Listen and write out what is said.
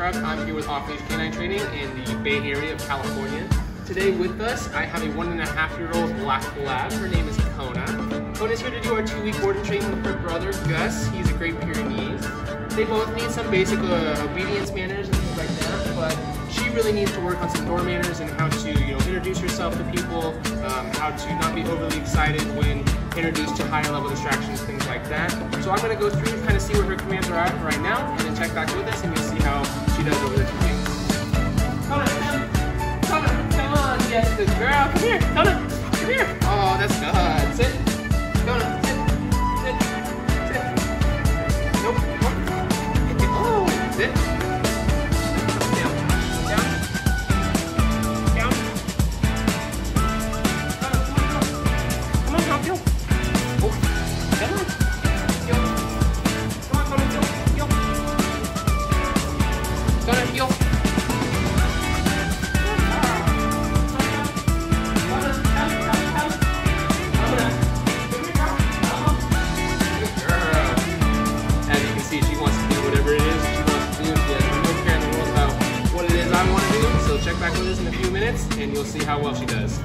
Krug. I'm here with Off Leash K9 Training in the Bay Area of California. Today with us, I have a 1.5-year-old black lab. Her name is Kona. Kona's here to do our 2-week board and training with her brother, Gus. He's a Great Pyrenees. They both need some basic obedience manners and things like that, but she really needs to work on some door manners and how to, introduce herself to people, how to not be overly excited when introduced to higher level distractions, things like that. So I'm going to go through and kind of see where her commands are at right now, and then check back with us and you'll see how she does over the 2 weeks. Kona, come on, yes, good girl, come here, Kona, come here. Oh, that's good. Sit, Kona, sit. Nope, oh, sit. Down. Come on, come on, go. Check back with us in a few minutes and you'll see how well she does.